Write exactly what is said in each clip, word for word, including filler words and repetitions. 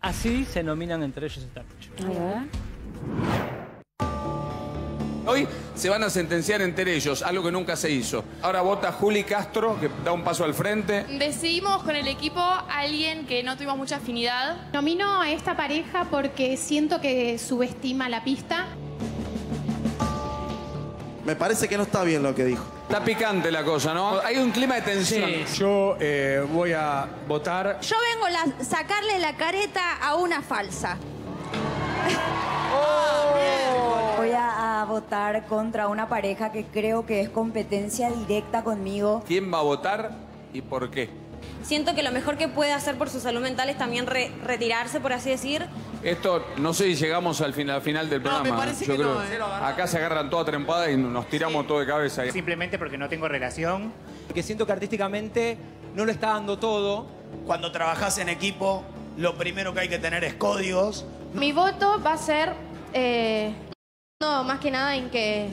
Así se nominan entre ellos esta noche. Hoy se van a sentenciar entre ellos, algo que nunca se hizo. Ahora vota Juli Castro, que da un paso al frente. Decidimos con el equipo a alguien que no tuvimos mucha afinidad. Nomino a esta pareja porque siento que subestima la pista. Me parece que no está bien lo que dijo. Está picante la cosa, ¿no? Hay un clima de tensión. Sí. Yo eh, voy a votar. Yo vengo a sacarle la careta a una falsa. Oh, voy a, a votar contra una pareja que creo que es competencia directa conmigo. ¿Quién va a votar y por qué? Siento que lo mejor que puede hacer por su salud mental es también re retirarse, por así decir. Esto, no sé si llegamos al final, al final del programa. No, me parece Yo que creo. No, eh. Acá se agarran toda trempada y nos tiramos sí. todo de cabeza. Simplemente porque no tengo relación. Que siento que artísticamente no lo está dando todo. Cuando trabajás en equipo, lo primero que hay que tener es códigos. Mi voto va a ser, eh, no, más que nada en que...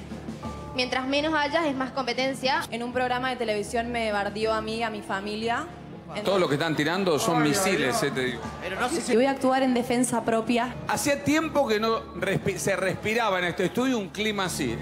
mientras menos hayas, es más competencia. En un programa de televisión me bardió a mí, a mi familia. Entonces, todo lo que están tirando son oh, misiles. Yo, yo. Eh, Pero no sé si... voy a actuar en defensa propia. Hacía tiempo que no respi se respiraba en este estudio un clima así.